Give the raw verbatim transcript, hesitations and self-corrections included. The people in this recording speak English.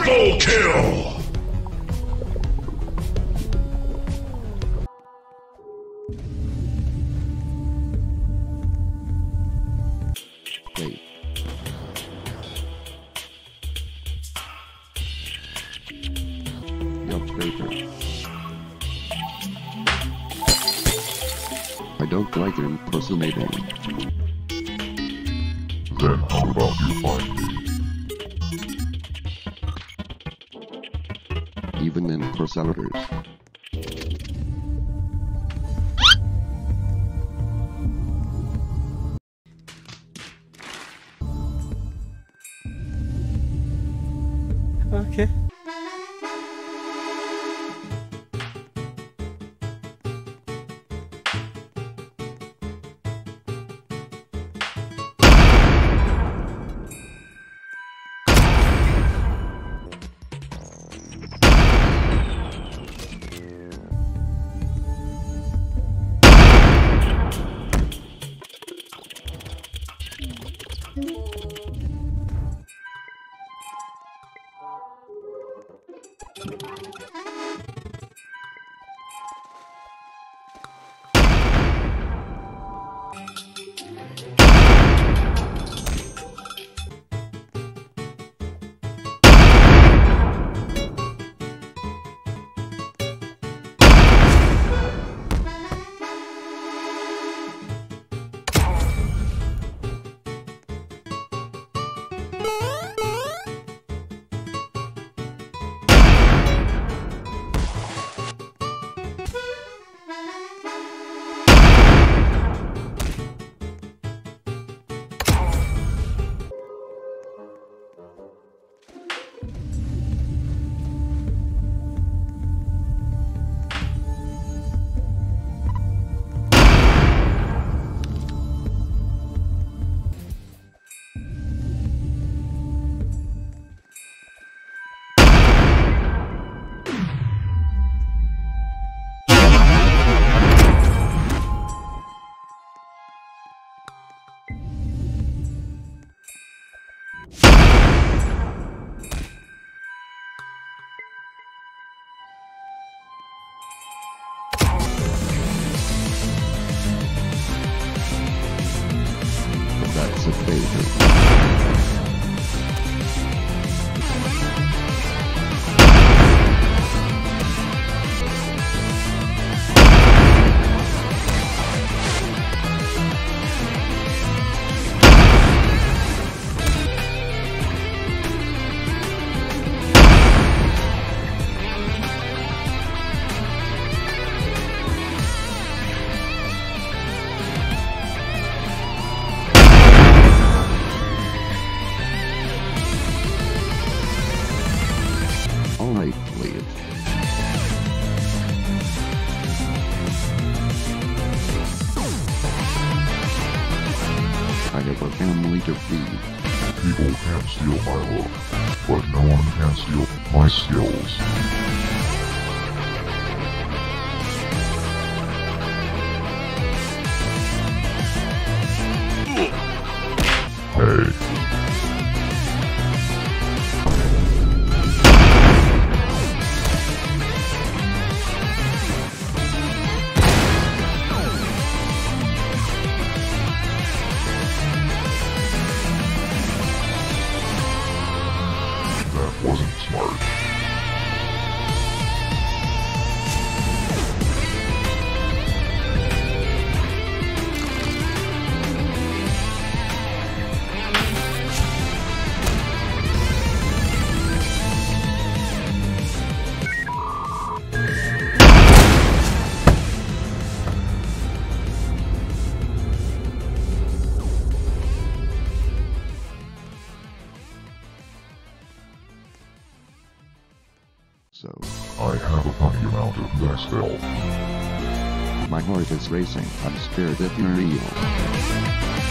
Triple kill! Wait. Milk Scraper. I don't like impersonating. Then how about you find me? Even in personators. Okay. That's a favorite. I have a family to feed. People can't steal my look, but no one can steal my skills. Wasn't smart. So, I have a funny amount of myself. My heart is racing. I'm scared if you're real.